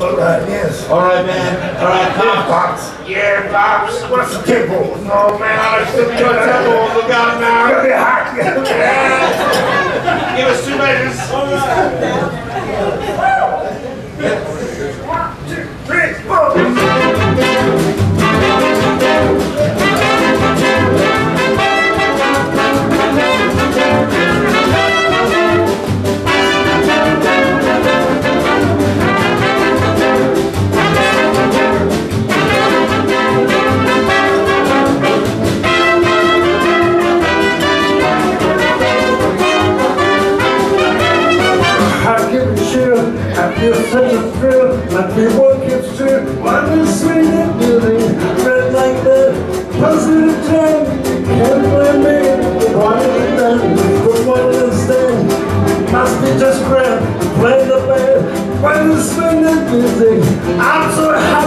All right, yes. All right, man. All right, Pops. Yeah, Pops. What's the tempo? No, man, I don't think your tempo will look out now. It's gonna be hot. Give us 2 measures. All right. 1, 2, 3, 4. I feel such a thrill, my people gets through. Why do sweet and building, red like that? Puzzle and turn, can't blame me. Why do you then? But what is then? Must be just grand, play the band. Why do sweet and building? I'm so happy.